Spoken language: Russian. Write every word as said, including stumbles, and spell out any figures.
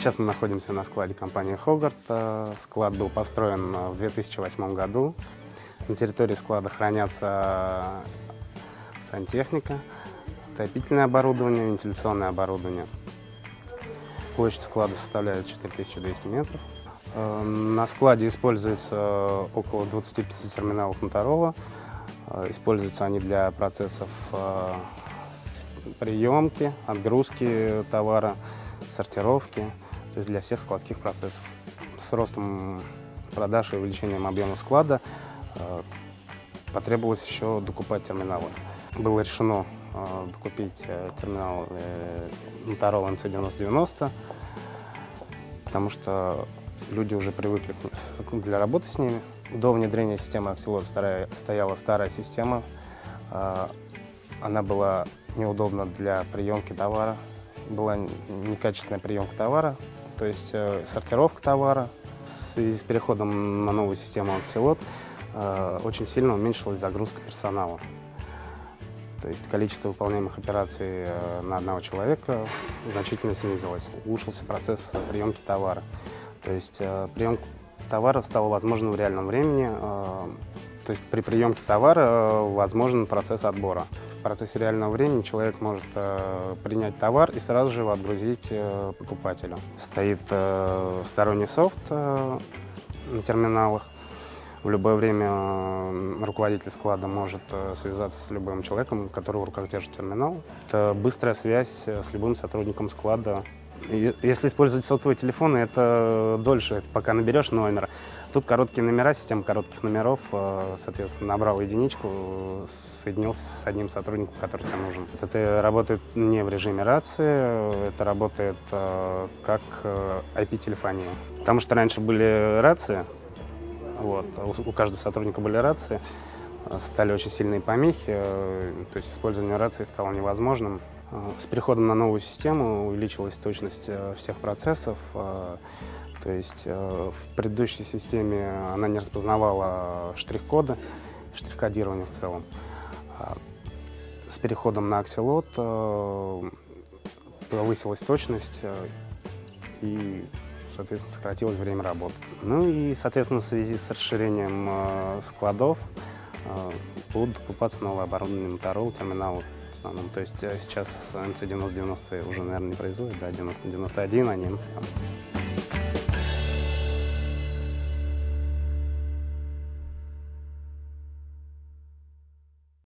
Сейчас мы находимся на складе компании Hogarth. Склад был построен в две тысячи восьмом году. На территории склада хранятся сантехника, отопительное оборудование, вентиляционное оборудование. Площадь склада составляет четыре тысячи двести метров. На складе используется около двадцати пяти терминалов Motorola. Используются они для процессов приемки, отгрузки товара, сортировки, то есть для всех складских процессов. С ростом продаж и увеличением объема склада потребовалось еще докупать терминалы. Было решено докупить терминал Motorola эм си девять ноль девять ноль, потому что люди уже привыкли для работы с ними. До внедрения системы Axelot стояла старая система. Она была неудобна для приемки товара. Была некачественная приемка товара, то есть сортировка товара. В связи с переходом на новую систему Axelot очень сильно уменьшилась загрузка персонала. То есть количество выполняемых операций на одного человека значительно снизилось. Улучшился процесс приемки товара. То есть приемка товара стала возможна в реальном времени. То есть при приемке товара возможен процесс отбора. В процессе реального времени человек может э, принять товар и сразу же его отгрузить э, покупателю. Стоит э, сторонний софт э, на терминалах. В любое время э, руководитель склада может э, связаться с любым человеком, который в руках держит терминал. Это быстрая связь с любым сотрудником склада. И, если использовать сотовые телефоны, это дольше, это пока наберешь номер. Тут короткие номера, система коротких номеров, соответственно, набрал единичку, соединился с одним сотрудником, который тебе нужен. Это работает не в режиме рации, это работает как ай пи-телефония. Потому что раньше были рации, вот, у каждого сотрудника были рации, стали очень сильные помехи, то есть использование рации стало невозможным. С переходом на новую систему увеличилась точность всех процессов. То есть э, в предыдущей системе она не распознавала штрих-коды, штрих-кодирование в целом. С переходом на Axelot э, повысилась точность э, и, соответственно, сократилось время работы. Ну и, соответственно, в связи с расширением э, складов э, будут докупаться новое оборудование Motorola, терминалы. То есть сейчас эм си девять ноль девять ноль уже, наверное, не производят, да, девяносто девяносто один они. Там.